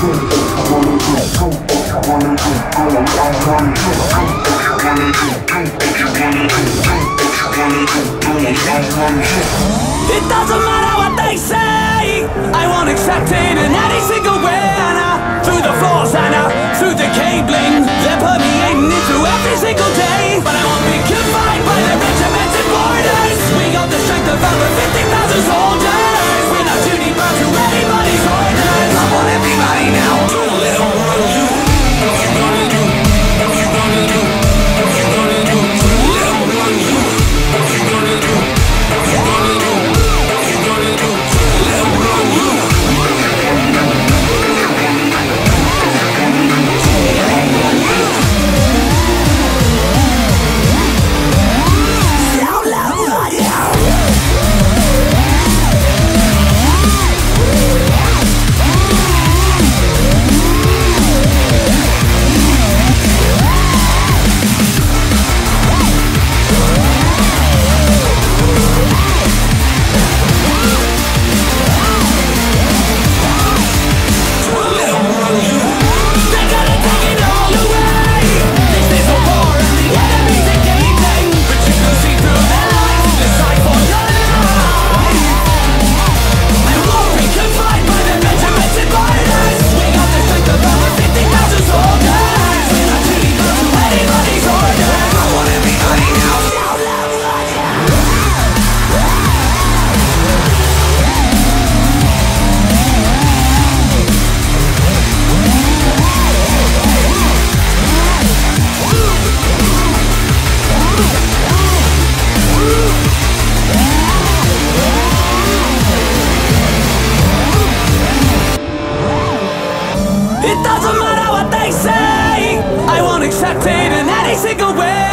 It doesn't matter what they say, I won't accept it in any single way. And I, through the floors and I, through the cabling, they're permeating into every single day. But I won't be confined by the regimented borders. We got the strength of over 50,000 soldiers. We're not too deep to anybody's orders. I want everybody now to live on you. It doesn't matter what they say, I won't accept it in any single way.